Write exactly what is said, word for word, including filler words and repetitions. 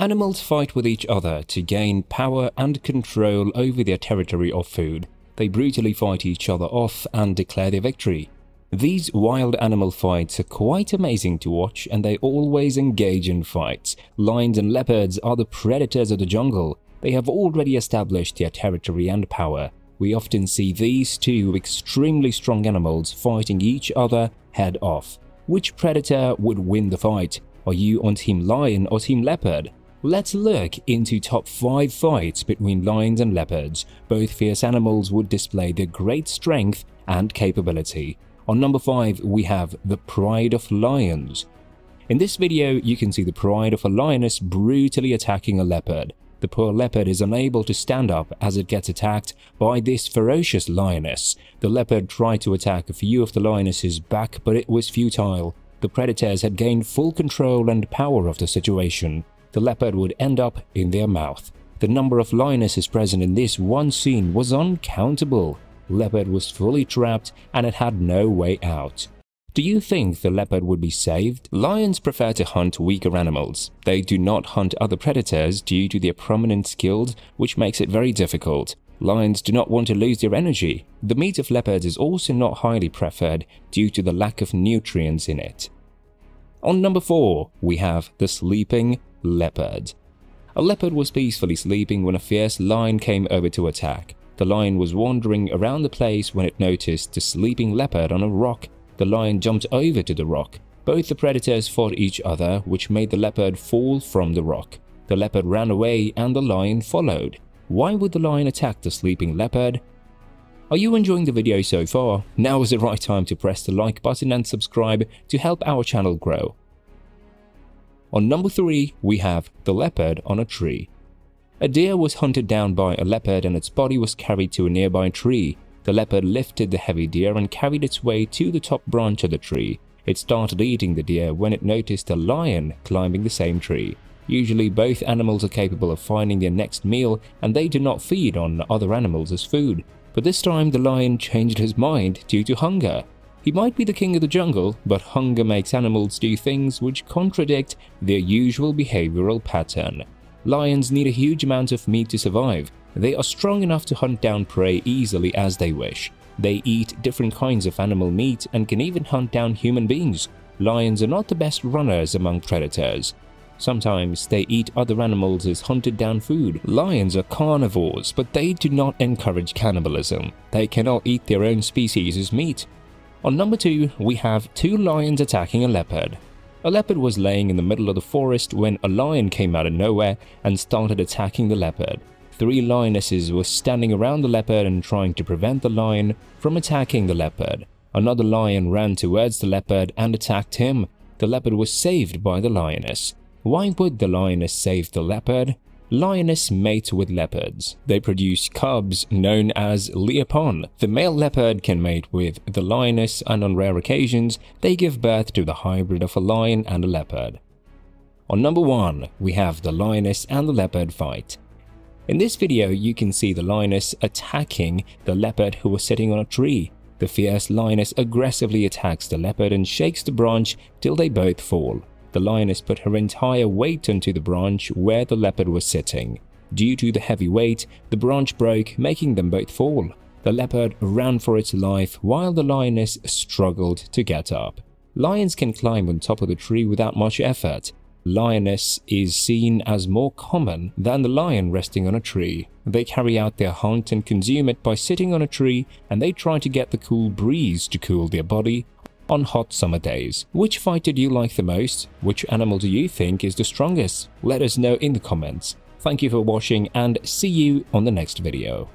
Animals fight with each other to gain power and control over their territory of food. They brutally fight each other off and declare their victory. These wild animal fights are quite amazing to watch, and they always engage in fights. Lions and leopards are the predators of the jungle. They have already established their territory and power. We often see these two extremely strong animals fighting each other head off. Which predator would win the fight? Are you on Team Lion or Team Leopard? Let's look into top five fights between lions and leopards. Both fierce animals would display their great strength and capability. On number five, we have the Pride of Lions. In this video, you can see the pride of a lioness brutally attacking a leopard. The poor leopard is unable to stand up as it gets attacked by this ferocious lioness. The leopard tried to attack a few of the lioness's back, but it was futile. The predators had gained full control and power of the situation. The leopard would end up in their mouth. The number of lionesses present in this one scene was uncountable. Leopard was fully trapped and it had no way out. Do you think the leopard would be saved? Lions prefer to hunt weaker animals. They do not hunt other predators due to their prominent skills, which makes it very difficult. Lions do not want to lose their energy. The meat of leopards is also not highly preferred due to the lack of nutrients in it. On number four, we have the Sleeping Leopard. A leopard was peacefully sleeping when a fierce lion came over to attack. The lion was wandering around the place when it noticed the sleeping leopard on a rock. The lion jumped over to the rock. Both the predators fought each other, which made the leopard fall from the rock. The leopard ran away and the lion followed. Why would the lion attack the sleeping leopard? Are you enjoying the video so far? Now is the right time to press the like button and subscribe to help our channel grow. On number three, we have the leopard on a tree. A deer was hunted down by a leopard and its body was carried to a nearby tree. The leopard lifted the heavy deer and carried its way to the top branch of the tree. It started eating the deer when it noticed a lion climbing the same tree. Usually both animals are capable of finding their next meal and they do not feed on other animals as food. But this time the lion changed his mind due to hunger. He might be the king of the jungle, but hunger makes animals do things which contradict their usual behavioral pattern. Lions need a huge amount of meat to survive. They are strong enough to hunt down prey easily as they wish. They eat different kinds of animal meat and can even hunt down human beings. Lions are not the best runners among predators. Sometimes they eat other animals as hunted down food. Lions are carnivores, but they do not encourage cannibalism. They cannot eat their own species as meat. On number two, we have two lions attacking a leopard. A leopard was laying in the middle of the forest when a lion came out of nowhere and started attacking the leopard. Three lionesses were standing around the leopard and trying to prevent the lion from attacking the leopard. Another lion ran towards the leopard and attacked him. The leopard was saved by the lioness. Why would the lioness save the leopard? Lioness mate with leopards. They produce cubs known as leopon. The male leopard can mate with the lioness, and on rare occasions, they give birth to the hybrid of a lion and a leopard. On number one, we have the lioness and the leopard fight. In this video, you can see the lioness attacking the leopard who was sitting on a tree. The fierce lioness aggressively attacks the leopard and shakes the branch till they both fall. The lioness put her entire weight onto the branch where the leopard was sitting. Due to the heavy weight, the branch broke, making them both fall. The leopard ran for its life while the lioness struggled to get up. Lions can climb on top of the tree without much effort. Lioness is seen as more common than the lion resting on a tree. They carry out their hunt and consume it by sitting on a tree, and they try to get the cool breeze to cool their body on hot summer days. Which fight did you like the most? Which animal do you think is the strongest? Let us know in the comments. Thank you for watching and see you on the next video.